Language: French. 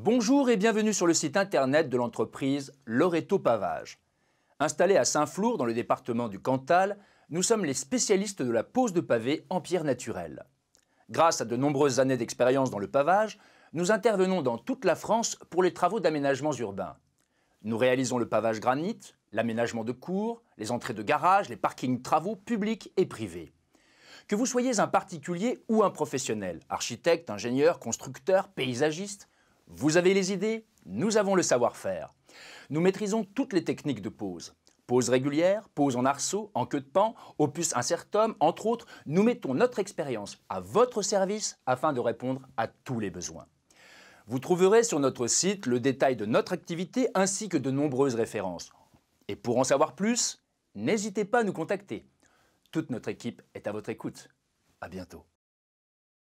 Bonjour et bienvenue sur le site internet de l'entreprise Loreto Pavage. Installée à Saint-Flour, dans le département du Cantal, nous sommes les spécialistes de la pose de pavés en pierre naturelle. Grâce à de nombreuses années d'expérience dans le pavage, nous intervenons dans toute la France pour les travaux d'aménagements urbains. Nous réalisons le pavage granit, l'aménagement de cours, les entrées de garage, les parkings travaux publics et privés. Que vous soyez un particulier ou un professionnel, architecte, ingénieur, constructeur, paysagiste, vous avez les idées, nous avons le savoir-faire. Nous maîtrisons toutes les techniques de pose. Pose régulière, pose en arceau, en queue de pan, opus incertum, entre autres, nous mettons notre expérience à votre service afin de répondre à tous les besoins. Vous trouverez sur notre site le détail de notre activité ainsi que de nombreuses références. Et pour en savoir plus, n'hésitez pas à nous contacter. Toute notre équipe est à votre écoute. À bientôt.